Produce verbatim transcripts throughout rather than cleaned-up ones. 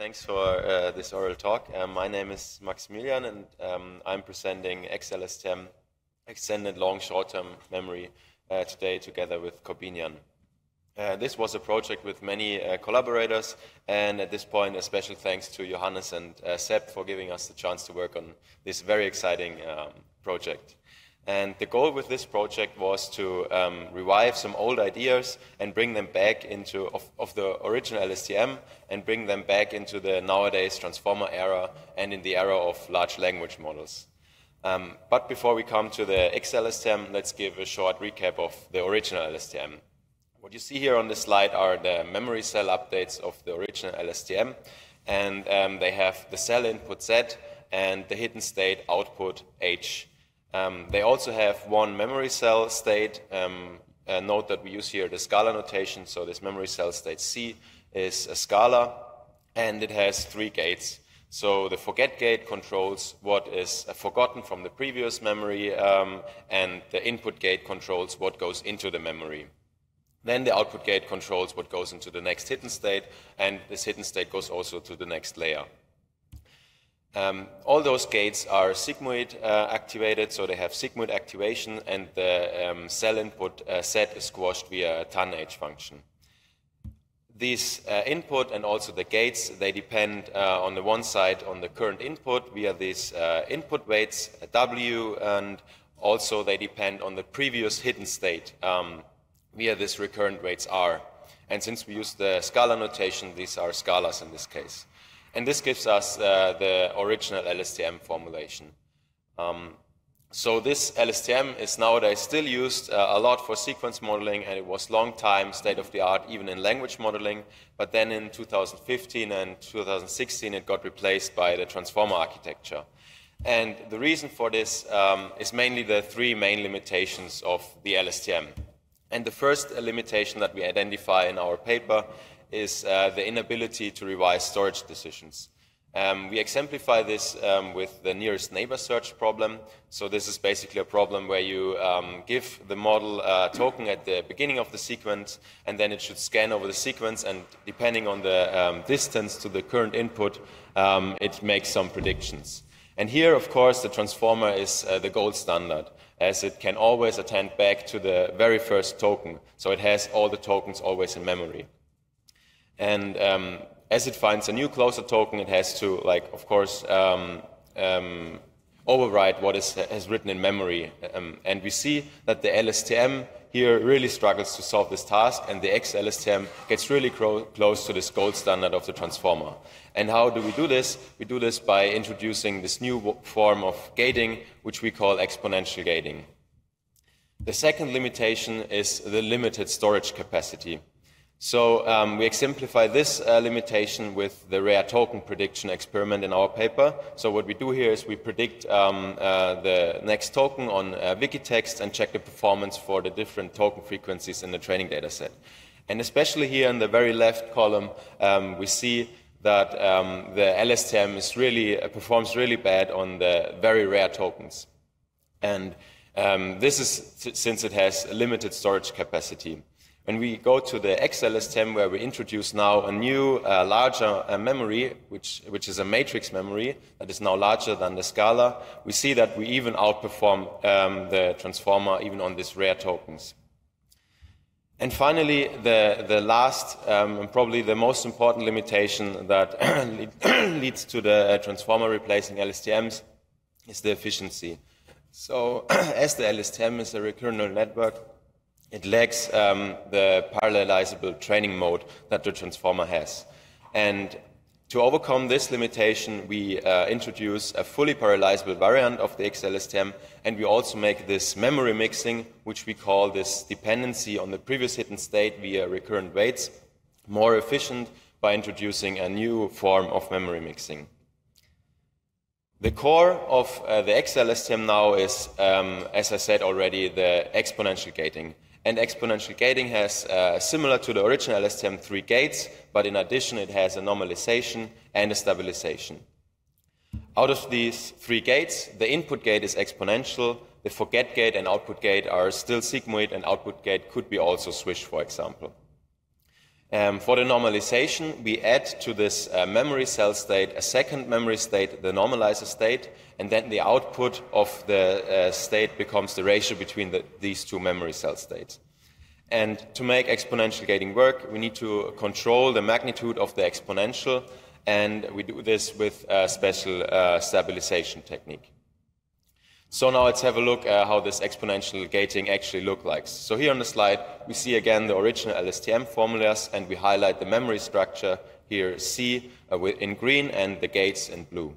Thanks for uh, this oral talk. Uh, my name is Maximilian, and um, I'm presenting xLSTM, extended long short-term memory, uh, today together with Corbinian. Uh, this was a project with many uh, collaborators, and at this point a special thanks to Johannes and uh, Sepp for giving us the chance to work on this very exciting um, project. And the goal with this project was to um, revive some old ideas and bring them back into of, of the original L S T M and bring them back into the nowadays Transformer era and in the era of large language models. Um, but before we come to the xLSTM, let's give a short recap of the original L S T M. What you see here on this slide are the memory cell updates of the original L S T M, and um, they have the cell input Z and the hidden state output H. Um, they also have one memory cell state. Um, uh, note that we use here the Scala notation, so this memory cell state C is a Scala, and it has three gates. So the forget gate controls what is forgotten from the previous memory, um, and the input gate controls what goes into the memory. Then the output gate controls what goes into the next hidden state, and this hidden state goes also to the next layer. Um, all those gates are sigmoid uh, activated, so they have sigmoid activation, and the um, cell input uh, set is squashed via a tanh function. These uh, input and also the gates, they depend uh, on the one side on the current input via these uh, input weights W, and also they depend on the previous hidden state Um, via this recurrent weights R. And since we use the Scala notation, these are Scalas in this case. And this gives us uh, the original L S T M formulation. Um, so this L S T M is nowadays still used uh, a lot for sequence modeling, and it was long time state-of-the-art even in language modeling. But then in two thousand fifteen and two thousand sixteen, it got replaced by the transformer architecture. And the reason for this um, is mainly the three main limitations of the L S T M. And the first limitation that we identify in our paper is uh, the inability to revise storage decisions. Um, we exemplify this um, with the nearest neighbor search problem. So this is basically a problem where you um, give the model a token at the beginning of the sequence, and then it should scan over the sequence, and depending on the um, distance to the current input, um, it makes some predictions. And here, of course, the transformer is uh, the gold standard, as it can always attend back to the very first token. So it has all the tokens always in memory. And um, as it finds a new closer token, it has to, like, of course, um, um, overwrite what is has written in memory. Um, and we see that the L S T M here really struggles to solve this task, and the xLSTM gets really close to this gold standard of the transformer. And how do we do this? We do this by introducing this new form of gating, which we call exponential gating. The second limitation is the limited storage capacity. So um, we exemplify this uh, limitation with the rare token prediction experiment in our paper. So what we do here is we predict um, uh, the next token on uh, Wikitext and check the performance for the different token frequencies in the training dataset. And especially here in the very left column, um, we see that um, the L S T M is really uh, performs really bad on the very rare tokens. And um, this is since it has limited storage capacity. When we go to the xLSTM, where we introduce now a new, uh, larger uh, memory, which, which is a matrix memory that is now larger than the Scala, we see that we even outperform um, the transformer even on these rare tokens. And finally, the, the last um, and probably the most important limitation that leads to the transformer replacing L S T Ms is the efficiency. So as the L S T M is a recurrent neural network, it lacks um, the parallelizable training mode that the transformer has. And to overcome this limitation, we uh, introduce a fully parallelizable variant of the xLSTM, and we also make this memory mixing, which we call this dependency on the previous hidden state via recurrent weights, more efficient by introducing a new form of memory mixing. The core of uh, the xLSTM now is, um, as I said already, the exponential gating. And exponential gating has, uh, similar to the original L S T M, three gates, but in addition it has a normalization and a stabilization. Out of these three gates, the input gate is exponential, the forget gate and output gate are still sigmoid, and output gate could be also swish, for example. Um, for the normalization, we add to this uh, memory cell state a second memory state, the normalizer state, and then the output of the uh, state becomes the ratio between the, these two memory cell states. And to make exponential gating work, we need to control the magnitude of the exponential, and we do this with a special uh, stabilization technique. So now let's have a look at how this exponential gating actually looks like. So here on the slide, we see again the original L S T M formulas, and we highlight the memory structure here, C in green, and the gates in blue.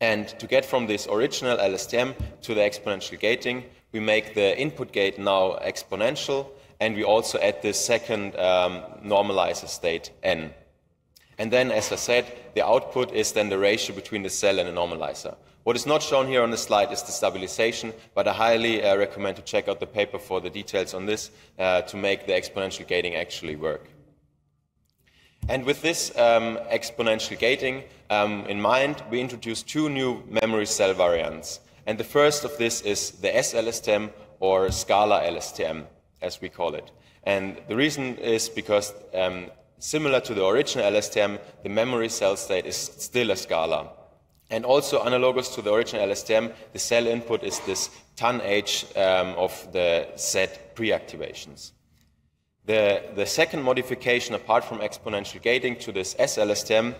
And to get from this original L S T M to the exponential gating, we make the input gate now exponential, and we also add this second um, normalizer state, N. And then, as I said, the output is then the ratio between the cell and the normalizer. What is not shown here on the slide is the stabilization, but I highly uh, recommend to check out the paper for the details on this uh, to make the exponential gating actually work. And with this um, exponential gating um, in mind, we introduced two new memory cell variants. And the first of this is the S L S T M, or Scala L S T M, as we call it. And the reason is because um, similar to the original L S T M, the memory cell state is still a Scala. And also analogous to the original L S T M, the cell input is this tanh um, of the Z pre-activations. The, the second modification, apart from exponential gating to this S L S T M,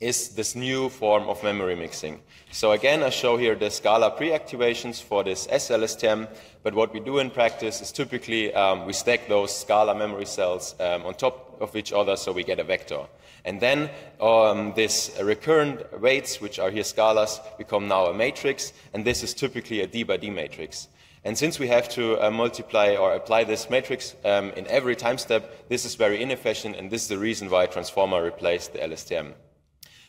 is this new form of memory mixing. So again, I show here the Scala pre-activations for this S L S T M, but what we do in practice is typically um, we stack those Scala memory cells um, on top of each other, so we get a vector. And then um, these recurrent weights, which are here scalars, become now a matrix, and this is typically a D by D matrix. And since we have to uh, multiply or apply this matrix um, in every time step, this is very inefficient, and this is the reason why Transformer replaced the L S T M.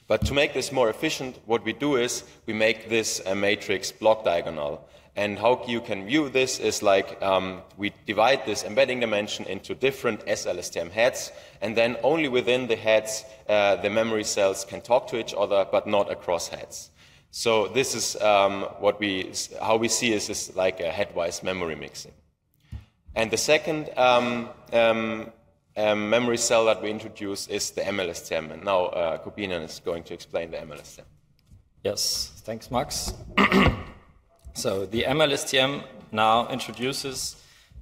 But to make this more efficient, what we do is we make this a matrix block diagonal. And how you can view this is like um, we divide this embedding dimension into different S L S T M heads, and then only within the heads uh, the memory cells can talk to each other, but not across heads. So this is um, what we how we see is this like a headwise memory mixing. And the second um, um, um, memory cell that we introduce is the M L S T M, and now uh, Corbinian is going to explain the M L S T M. Yes, thanks, Max. So the M L S T M now introduces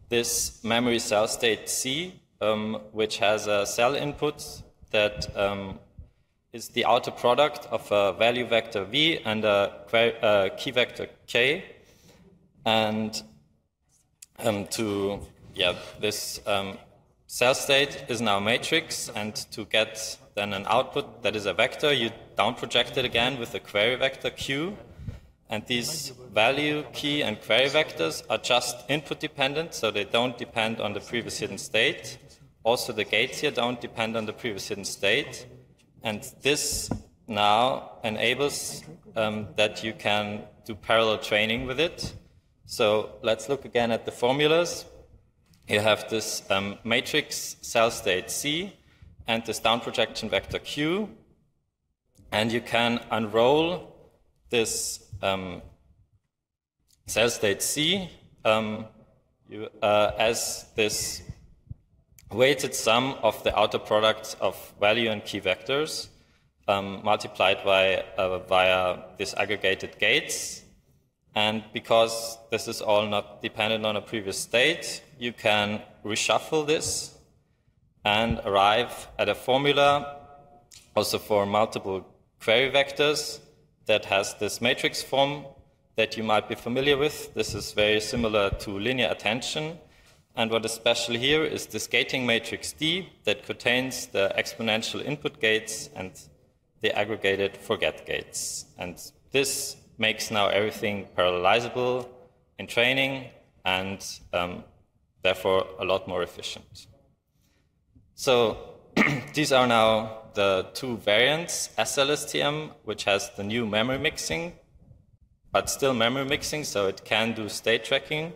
this memory cell state C, um, which has a cell input that um, is the outer product of a value vector V and a key vector K. And um, to, yeah, this um, cell state is now a matrix, and to get then an output that is a vector, you down project it again with a query vector Q. And these value, key, and query vectors are just input dependent, so they don't depend on the previous hidden state. Also, the gates here don't depend on the previous hidden state. And this now enables um, that you can do parallel training with it. So let's look again at the formulas. You have this um, matrix cell state C and this down projection vector Q. And you can unroll this Um, cell state C um, you, uh, as this weighted sum of the outer products of value and key vectors um, multiplied by uh, via these aggregated gates. And because this is all not dependent on a previous state, you can reshuffle this and arrive at a formula also for multiple query vectors that has this matrix form that you might be familiar with. This is very similar to linear attention. And what is special here is this gating matrix D that contains the exponential input gates and the aggregated forget gates. And this makes now everything parallelizable in training and um, therefore a lot more efficient. So these are now the two variants, S L S T M, which has the new memory mixing, but still memory mixing, so it can do state tracking,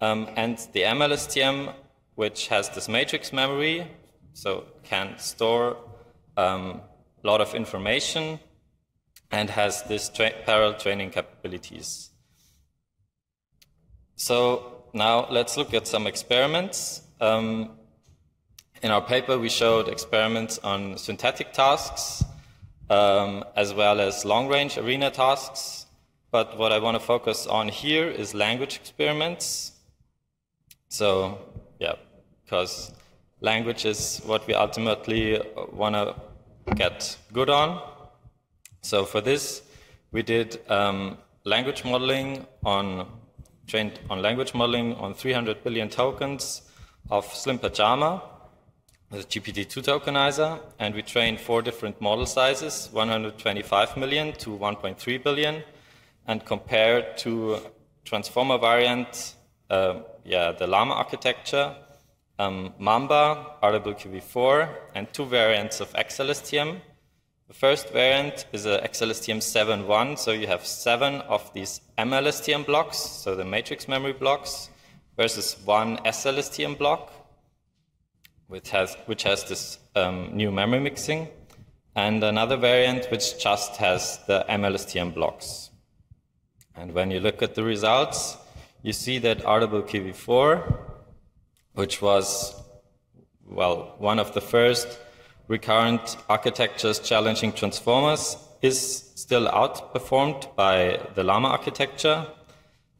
um, and the M L S T M, which has this matrix memory, so can store a um, lot of information and has this tra parallel training capabilities. So now let's look at some experiments. Um, In our paper, we showed experiments on synthetic tasks, um, as well as long-range arena tasks. But what I want to focus on here is language experiments. So, yeah, because language is what we ultimately want to get good on. So for this, we did um, language modeling on trained on language modeling on three hundred billion tokens of Slim Pajama, the G P T two tokenizer, and we trained four different model sizes, one hundred twenty-five million to one point three billion, and compared to Transformer variant, uh, yeah, the Llama architecture, um, Mamba, R W K V four, and two variants of xLSTM. The first variant is a x L S T M seven point one, so you have seven of these m L S T M blocks, so the matrix memory blocks, versus one s L S T M block, which has, which has this um, new memory mixing, and another variant which just has the m L S T M blocks. And when you look at the results, you see that R W K V four, which was, well, one of the first recurrent architectures challenging transformers, is still outperformed by the Llama architecture.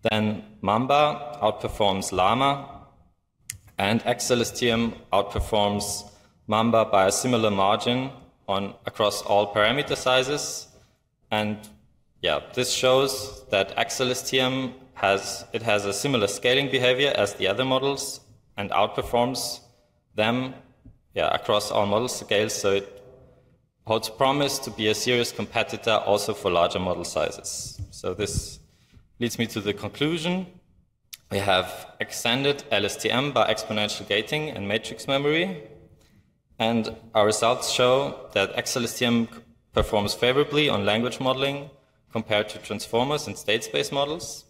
Then Mamba outperforms Llama, and xLSTM outperforms Mamba by a similar margin on across all parameter sizes. And yeah, this shows that xLSTM has it has a similar scaling behavior as the other models and outperforms them, yeah, across all model scales. So it holds promise to be a serious competitor also for larger model sizes. So this leads me to the conclusion. We have extended L S T M by exponential gating and matrix memory, and our results show that xLSTM performs favorably on language modeling compared to transformers and state space models.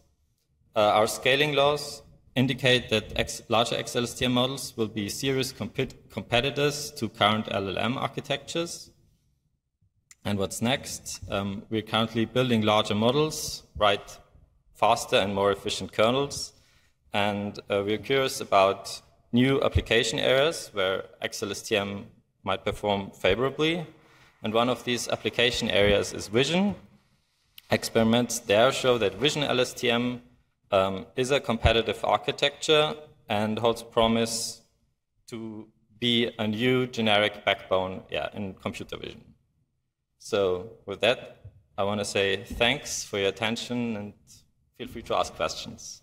Uh, our scaling laws indicate that X, larger xLSTM models will be serious comp- competitors to current L L M architectures. And what's next? Um, we're currently building larger models, write faster and more efficient kernels. And uh, we're curious about new application areas where xLSTM might perform favorably. And one of these application areas is vision. Experiments there show that vision L S T M um, is a competitive architecture and holds promise to be a new generic backbone yeah, in computer vision. So with that, I want to say thanks for your attention, and feel free to ask questions.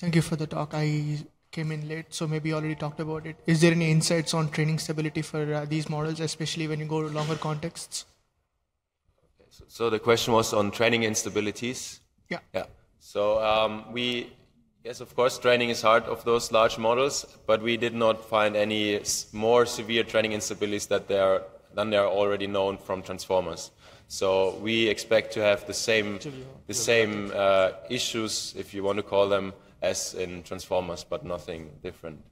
Thank you for the talk. I came in late, so maybe you already talked about it. Is there any insights on training stability for uh, these models, especially when you go to longer contexts? Okay, so, so the question was on training instabilities? Yeah. Yeah. So um, we, yes, of course, training is hard of those large models, but we did not find any more severe training instabilities that they are, than they are already known from transformers. So we expect to have the same, the same uh, issues, if you want to call them, as in transformers, but nothing different.